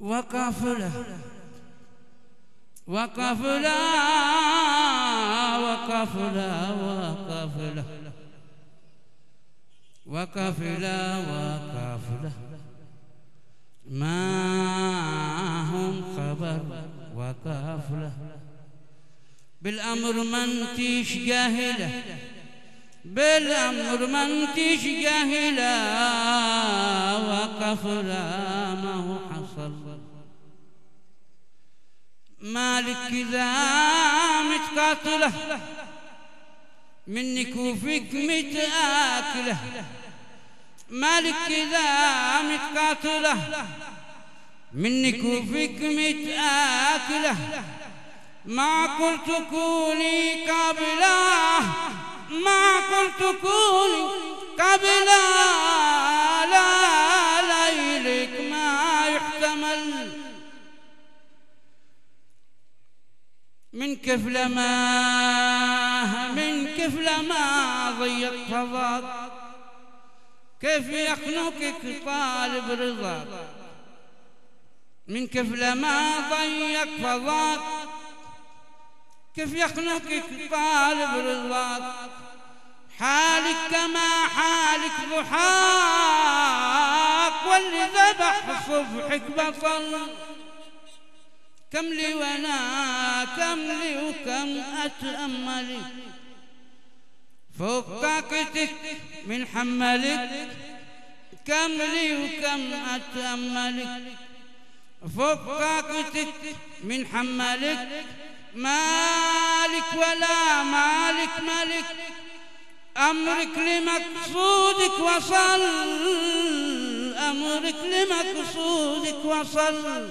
وقفلا وقفلا وقفلا وقفلا وقفلا وقفلا ما هم خبر وقفلا بالأمر من تيش جاهلة بالأمر من تيش جاهلة وقفلا ما هو حصل مالك كذا متقاتلة منك وفيك متآكلة مالك كذا متقاتلة منك وفيك متآكلة ما قلت كوني قبله ما قلت كوني قبله لا ليلك ما يحتمل من كفل ما من كفل ما ضيق فضاك كيف يخنقك طالب رضاك من كفل ما ضيق فضاك كيف يخنقك طالب رضاك حالك كما حالك ضحاك واللي ذبح صبحك بطل كم لي وانا كم لي وكم اتأملي فوق طاقتك من حملك كم لي وكم اتأملك فوق طاقتك من حملك مالك ولا مالك ملك أمرك لمقصودك وصل أمرك لمقصودك وصل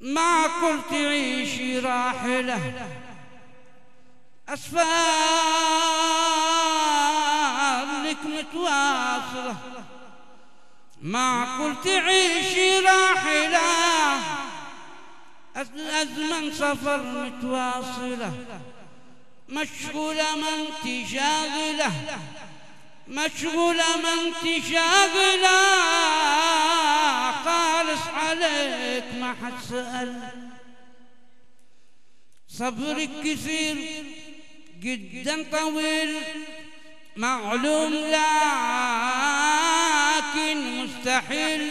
ما قلت عيشي راحلة أسفار لك متواصلة ما قلت عيشي راحلة أزمن سفر متواصلة مشغولة ما انت شاغلة مشغولة ما انت شاغلة خالص عليك ما حد سأل صبرك كثير جدا طويل معلوم لكن مستحيل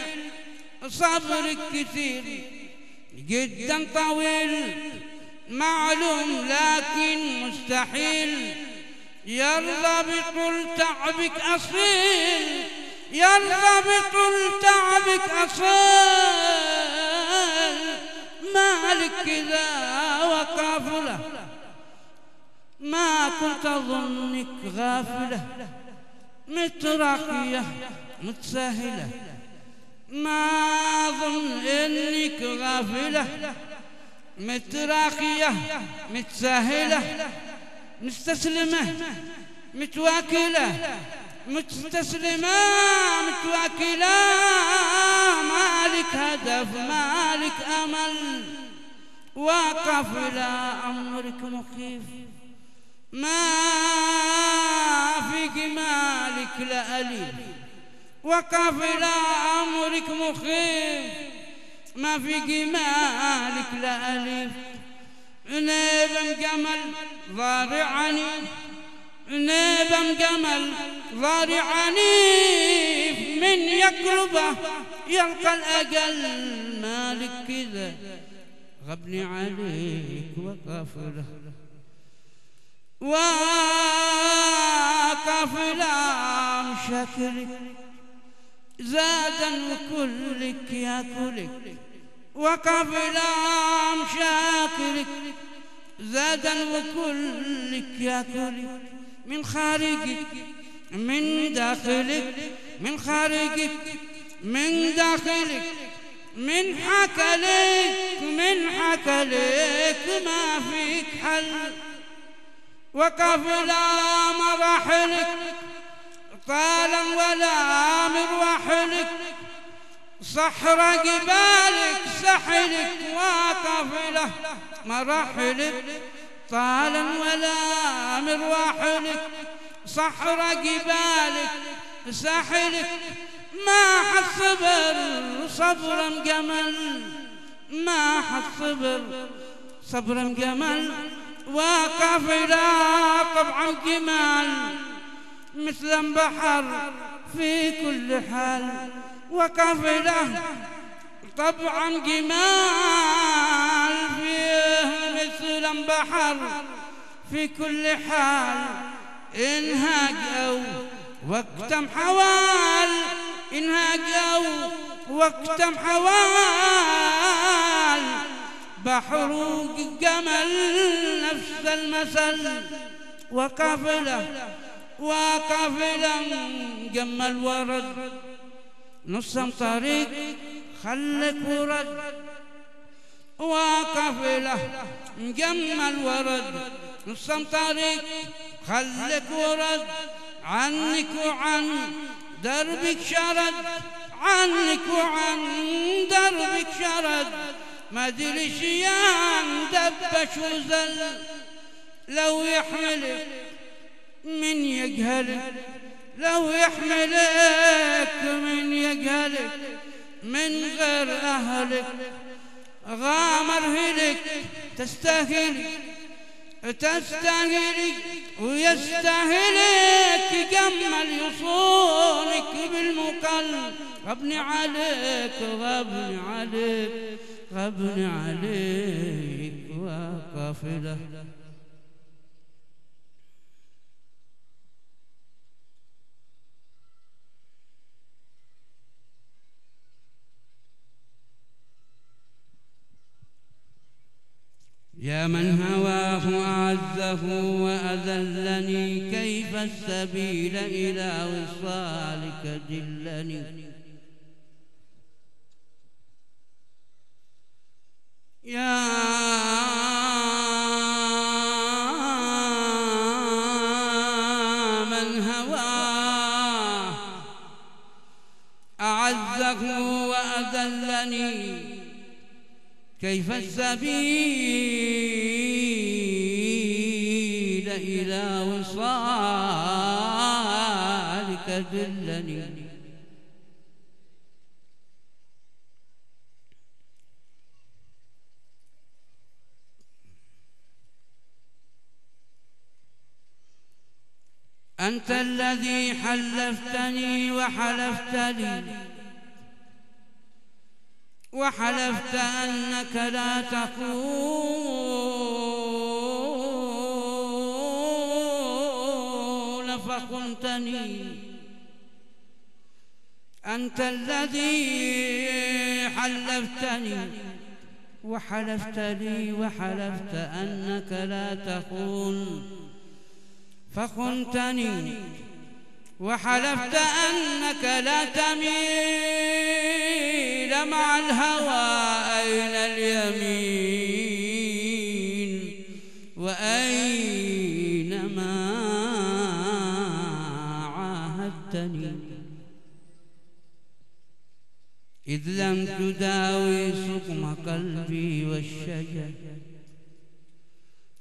صبرك كثير جدا طويل معلوم لكن مستحيل يرضى بطول تعبك أصيل يرضى بطول تعبك أصيل مالك كذا وقافلة ما كنت أظنك غافلة متراقية متساهلة ما أظن إنك غافلة متراقية متساهلة مستسلمة متواكلة مستسلمة متواكلة مالك هدف مالك أمل وقافلة أمرك مخيف ما فيك مالك لا أليم وقافلة أمرك مخيف ما في جمالك لا أليف نيبا جمل ضارعني نيبا جمل ضارعني من يقربه يلقى الأجل مالك كذا غبني عليك وقافلة وقافلة مشاكلك زادا وكلك ياكلك وقفلا مشاكلك زادا وكلك ياكلك من خارجك من داخلك من خارجك من داخلك من حكلك من حكلك ما فيك حل وقفلا مراحلك طالا ولا مروحلك صحرا جبالك سحلك وقفله مراحلك طالا ولا مروحلك صحرا جبالك سحلك ما حس حصبر صبر مجمل، ما حصبر صبر مجمل، واقف يراقب عن جمال مثل بحر في كل حال، وقف له طبعا جمال فيه مثل بحر في كل حال، انهاج او وقتم حوال، انهاج او وقتم حوال، بحر جمل نفس المثل، وقافله وقافله مجمل ورد نصم طريق خلك ورد، وقافله مجمل ورد نصم طريق خلك ورد، عنك وعن دربك شرد، عنك وعن دربك شرد، ما ادري شيان دبش وزل، لو يحملك من يجهلك، لو يحملك من يجهلك، من غير اهلك غامر هلك، تستاهلك تستاهلك ويستاهلك، جمل يصونك بالمقل، غبني عليك غبني عليك غبني عليك، وقافله يا من هواه أعزه وأذلني، كيف السبيل إلى وصالك دلني، يا من هواه أعزه وأذلني، كيف السبيل إلى وصالك دلني، أنت الذي حلفتني وحلفت لي، وحلفت أنك لا تكون فخنتني، أنت الذي حلفتني وحلفت لي، وحلفت أنك لا تكون فخنتني، وحلفت أنك لا تميل مع الهوى أين اليمين، وأينما عاهدتني إذ لم تداوي سقم قلبي والشجر،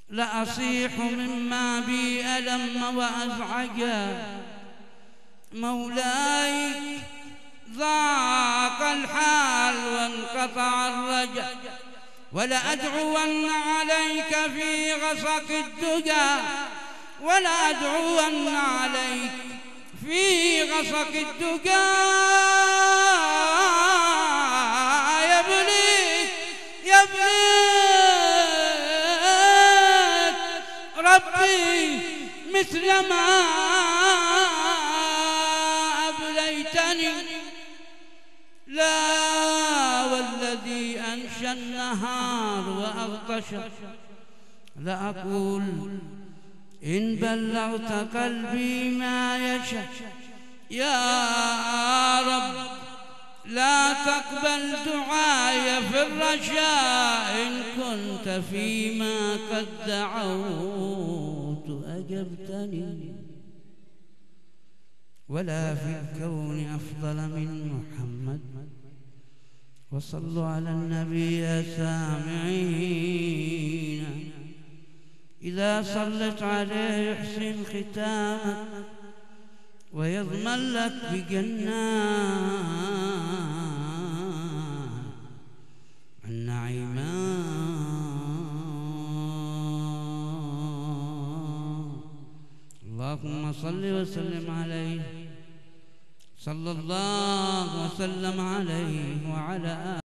لأصيح مما بي ألم وأزعجا، مولاي ضاق الحال وانقطع الرجاء، ولأدعون عليك في غصق الدجى، ولأدعون عليك في غصق الدجى، يبليك يبليك ربي مثل ما لا، والذي أنشى النهار وأغطش، لأقول إن بلغت قلبي ما يشاء، يا رب لا تقبل دعاي في الرجاء، إن كنت فيما قد دعوت أجبتني، ولا في الكون أفضل من محمد، وصلوا على النبي يا سامعين، إذا صلت عليه يحسن ختامك، ويضمن لك بجنات اللهم صل وسلم عليه، صلى الله وسلم عليه وعلى آله.